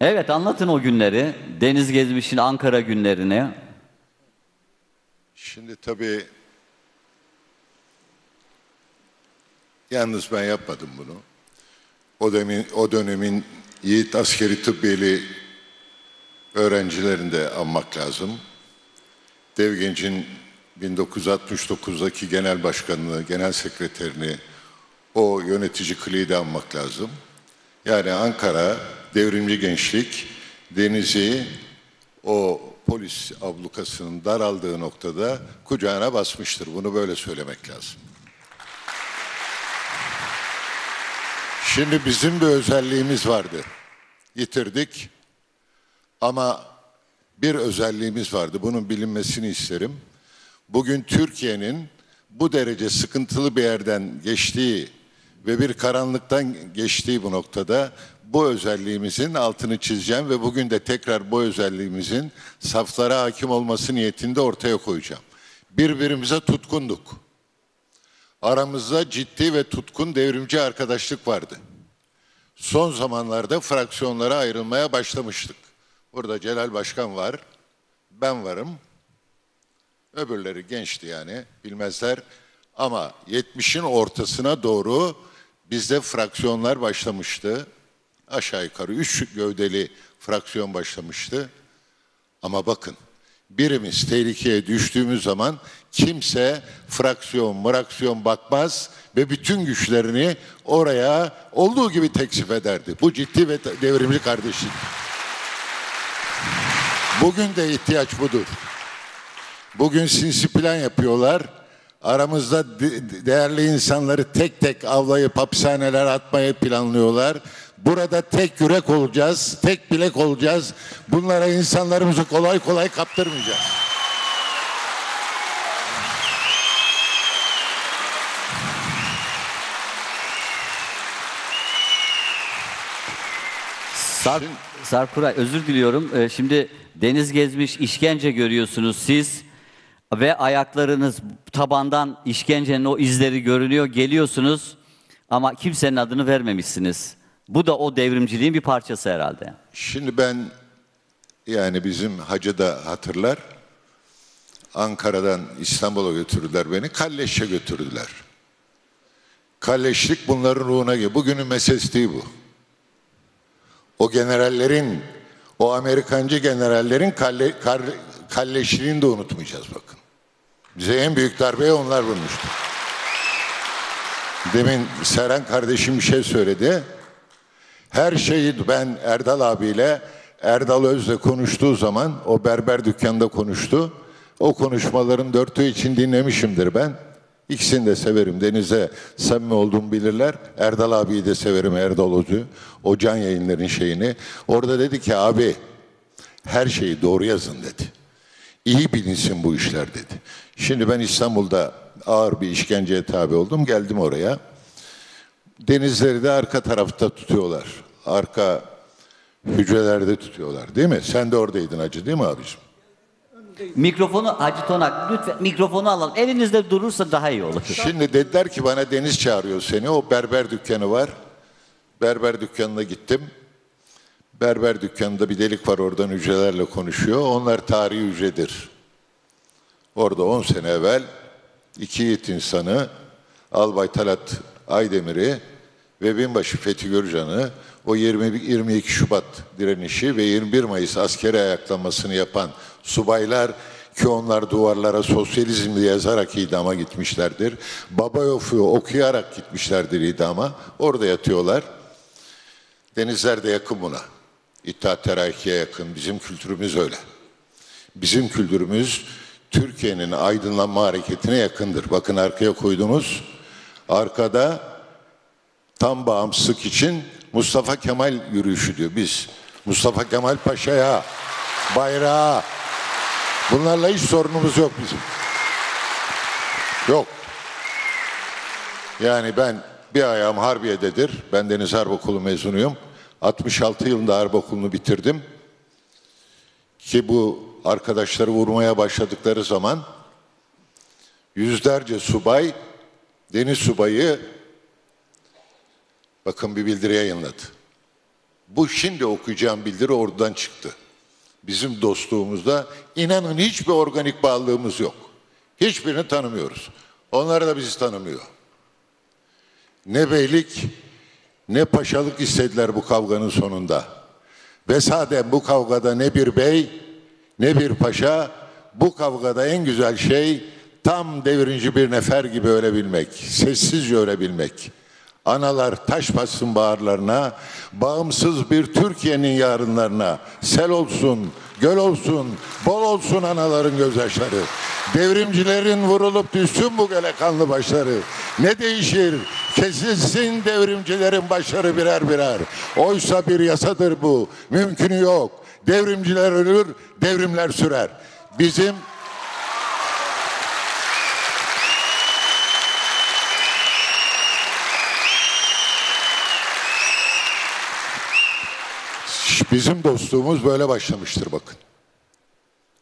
Evet, anlatın o günleri. Deniz Gezmiş'in Ankara günlerini. Şimdi tabii yalnız ben yapmadım bunu. O dönemin Yiğit Askeri Tıbbiyeli öğrencilerini de anmak lazım. Devgenç'in 1969'daki genel başkanını, genel sekreterini, o yönetici kliği de anmak lazım. Yani Ankara, devrimci gençlik, Deniz'i o polis ablukasının daraldığı noktada kucağına basmıştır. Bunu böyle söylemek lazım. Şimdi bizim bir özelliğimiz vardı. Yitirdik ama bir özelliğimiz vardı. Bunun bilinmesini isterim. Bugün Türkiye'nin bu derece sıkıntılı bir yerden geçtiği ve bir karanlıktan geçtiği bu noktada bu özelliğimizin altını çizeceğim ve bugün de tekrar bu özelliğimizin saflara hakim olması niyetinde ortaya koyacağım. Birbirimize tutkunduk. Aramızda ciddi ve tutkun devrimci arkadaşlık vardı. Son zamanlarda fraksiyonlara ayrılmaya başlamıştık. Burada Celal Başkan var, ben varım. Öbürleri gençti yani, bilmezler. Ama 70'in ortasına doğru bizde fraksiyonlar başlamıştı. Aşağı yukarı 3 gövdeli fraksiyon başlamıştı. Ama bakın, birimiz tehlikeye düştüğümüz zaman kimse fraksiyon bakmaz ve bütün güçlerini oraya olduğu gibi teksif ederdi. Bu ciddi ve devrimli kardeşlik. Bugün de ihtiyaç budur. Bugün sinsi plan yapıyorlar. Aramızda değerli insanları tek tek avlayıp hapishanelere atmayı planlıyorlar. Burada tek yürek olacağız, tek bilek olacağız. Bunlara insanlarımızı kolay kolay kaptırmayacağız. Sarp Kuray, özür diliyorum. Şimdi Deniz Gezmiş, işkence görüyorsunuz siz. Ve ayaklarınız tabandan işkencenin o izleri görünüyor. Geliyorsunuz ama kimsenin adını vermemişsiniz. Bu da o devrimciliğin bir parçası herhalde. Şimdi ben, yani bizim hacı da hatırlar. Ankara'dan İstanbul'a götürdüler beni. Kalleş'e götürdüler. Kalleşlik bunların ruhuna gibi. Bugünün meselesi değil bu. O generallerin, o Amerikancı generallerin kalleşliğini de unutmayacağız bakın. Bize en büyük darbeyi onlar vurmuştu. Demin Seren kardeşim bir şey söyledi. Her şeyi ben Erdal abiyle, Erdal Öz'le konuştuğu zaman, o berber dükkanında konuştu. O konuşmaların dörtü için dinlemişimdir ben. İkisini de severim. Deniz'e samimi olduğumu bilirler. Erdal abiyi de severim, Erdal Öz'ü. O can yayınların şeyini. Orada dedi ki abi, her şeyi doğru yazın dedi. İyi bilinsin bu işler dedi. Şimdi ben İstanbul'da ağır bir işkenceye tabi oldum. Geldim oraya. Denizleri de arka tarafta tutuyorlar. Arka hücrelerde tutuyorlar değil mi? Sen de oradaydın hacı değil mi abiciğim? Mikrofonu Hacı Tonak lütfen mikrofonu alalım. Elinizde durursa daha iyi olur. Şimdi dediler ki bana Deniz çağırıyor seni. O berber dükkanı var. Berber dükkanına gittim. Berber dükkanında bir delik var, oradan hücrelerle konuşuyor. Onlar tarihi hücredir. Orada 10 sene evvel iki yiğit insanı, Albay Talat Aydemir'i ve binbaşı Fethi Görücan'ı, o 22 Şubat direnişi ve 21 Mayıs askeri ayaklanmasını yapan subaylar ki onlar duvarlara sosyalizm diye yazarak idama gitmişlerdir. Babayof'u okuyarak gitmişlerdir idama. Orada yatıyorlar. Denizler de yakın buna. İttihat Terakki'ye yakın. Bizim kültürümüz öyle. Bizim kültürümüz Türkiye'nin aydınlanma hareketine yakındır. Bakın arkaya koydunuz. Arkada tam bağımsızlık için Mustafa Kemal yürüyüşü diyor. Biz Mustafa Kemal Paşa'ya, bayrağa, bunlarla hiç sorunumuz yok bizim. Yok. Yani ben bir ayağım Harbiye'dedir. Ben Deniz Harbi Okulu mezunuyum. 66 yılında Harbi Okulu'nu bitirdim. Ki bu arkadaşları vurmaya başladıkları zaman yüzlerce subay, deniz subayı bakın bir bildiri yayınladı. Bu şimdi okuyacağım bildiri oradan çıktı. Bizim dostluğumuzda inanın hiçbir organik bağlılığımız yok. Hiçbirini tanımıyoruz. Onlar da bizi tanımıyor. Ne beylik ne paşalık istediler bu kavganın sonunda. Ve sadece bu kavgada ne bir bey ne bir paşa, bu kavgada en güzel şey tam devirinci bir nefer gibi ölebilmek, sessizce ölebilmek. Analar taş bassın bağırlarına, bağımsız bir Türkiye'nin yarınlarına. Sel olsun, göl olsun, bol olsun anaların gözyaşları. Devrimcilerin vurulup düşsün bu göle kanlı başları. Ne değişir? Kesilsin devrimcilerin başları birer birer. Oysa bir yasadır bu, mümkünü yok. Devrimciler ölür, devrimler sürer. Bizim dostluğumuz böyle başlamıştır bakın.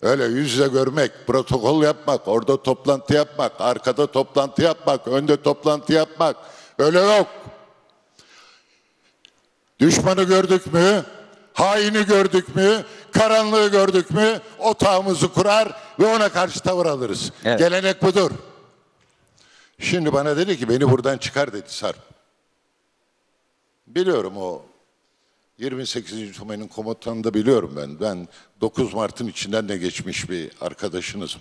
Öyle yüz yüze görmek, protokol yapmak, orada toplantı yapmak, arkada toplantı yapmak, önde toplantı yapmak. Öyle yok. Düşmanı gördük mü, haini gördük mü, karanlığı gördük mü otağımızı kurar ve ona karşı tavır alırız. Evet. Gelenek budur. Şimdi bana dedi ki beni buradan çıkar dedi Sarp. Biliyorum o 28. Tümen'in komutanını da biliyorum ben. Ben 9 Mart'ın içinden de geçmiş bir arkadaşınızım.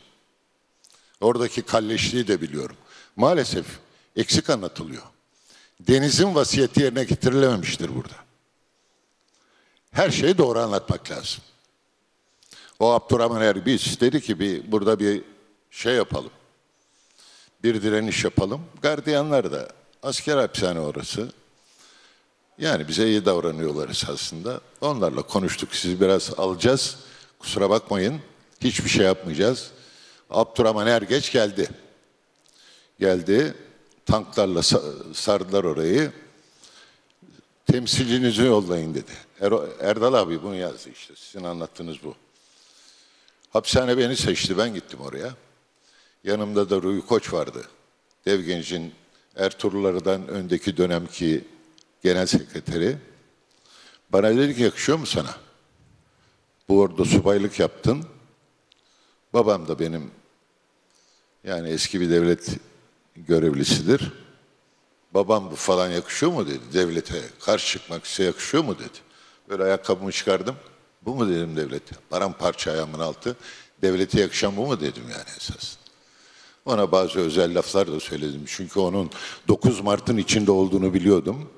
Oradaki kalleşliği de biliyorum. Maalesef eksik anlatılıyor. Deniz'in vasiyeti yerine getirilememiştir burada. Her şeyi doğru anlatmak lazım. O Abdurrahman Erbiz dedi ki burada bir şey yapalım. Bir direniş yapalım. Gardiyanlar da asker hapishane orası. Yani bize iyi davranıyorlar aslında. Onlarla konuştuk. Sizi biraz alacağız. Kusura bakmayın. Hiçbir şey yapmayacağız. Abdurrahman Ergeç geldi. Geldi. Tanklarla sardılar orayı. Temsilcinizi yollayın dedi. Erdal abi bunu yazdı işte. Sizin anlattığınız bu. Hapishane beni seçti. Ben gittim oraya. Yanımda da Ruy Koç vardı. Devgenç'in Ertuğrul'lardan öndeki dönemki Genel Sekreteri bana dedi ki yakışıyor mu sana? Bu orada subaylık yaptın. Babam da benim yani eski bir devlet görevlisidir. Babam bu falan yakışıyor mu dedi. Devlete karşı çıkmak size yakışıyor mu dedi. Böyle ayakkabımı çıkardım. Bu mu dedim devlete? Paramparça ayağımın altı. Devlete yakışan bu mu dedim yani esas. Ona bazı özel laflar da söyledim. Çünkü onun 9 Mart'ın içinde olduğunu biliyordum.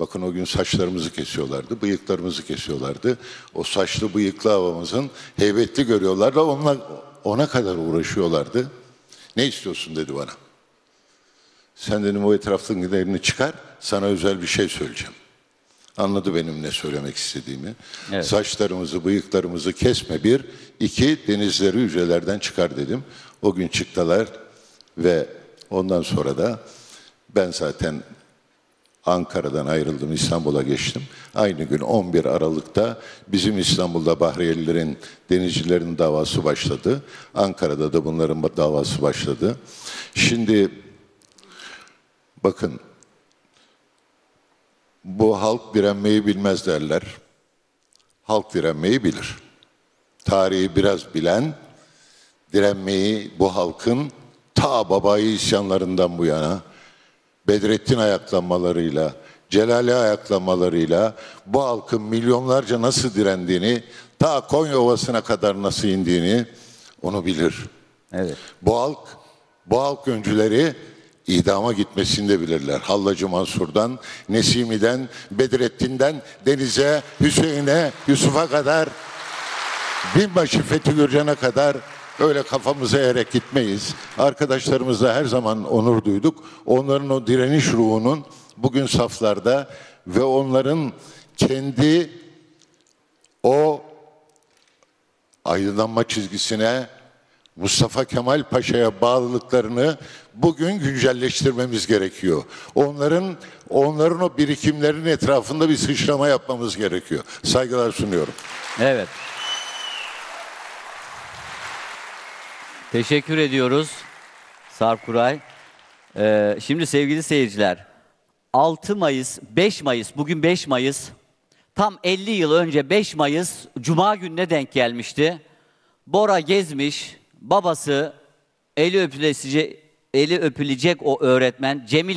Bakın o gün saçlarımızı kesiyorlardı, bıyıklarımızı kesiyorlardı. O saçlı bıyıklı havamızın heybetli görüyorlardı. Ona kadar uğraşıyorlardı. Ne istiyorsun dedi bana. Sen dedim o etrafın giderini çıkar, sana özel bir şey söyleyeceğim. Anladı benim ne söylemek istediğimi. Evet. Saçlarımızı, bıyıklarımızı kesme bir. 2, denizleri hücrelerden çıkar dedim. O gün çıktılar ve ondan sonra da ben zaten Ankara'dan ayrıldım, İstanbul'a geçtim. Aynı gün 11 Aralık'ta bizim İstanbul'da Bahriyelilerin, denizcilerin davası başladı. Ankara'da da bunların davası başladı. Şimdi bakın, bu halk direnmeyi bilmez derler. Halk direnmeyi bilir. Tarihi biraz bilen, direnmeyi bu halkın ta babayı isyanlarından bu yana, Bedrettin ayaklanmalarıyla, Celal'i ayaklanmalarıyla bu halkın milyonlarca nasıl direndiğini, ta Konya Ovası'na kadar nasıl indiğini onu bilir. Evet. Bu halk öncüleri idama gitmesini de bilirler. Hallacı Mansur'dan, Nesimi'den, Bedrettin'den, Deniz'e, Hüseyin'e, Yusuf'a kadar, binbaşı Fethi Görücan'a kadar öyle kafamıza eğerek gitmeyiz. Arkadaşlarımızla her zaman onur duyduk. Onların o direniş ruhunun bugün saflarda ve onların kendi o aydınlanma çizgisine, Mustafa Kemal Paşa'ya bağlılıklarını bugün güncelleştirmemiz gerekiyor. Onların o birikimlerin etrafında bir sıçrama yapmamız gerekiyor. Saygılar sunuyorum. Evet. Teşekkür ediyoruz Sarp Kuray. Şimdi sevgili seyirciler, 5 Mayıs, bugün 5 Mayıs tam 50 yıl önce 5 Mayıs Cuma gününe denk gelmişti. Bora Gezmiş, babası eli öpülecek o öğretmen Cemil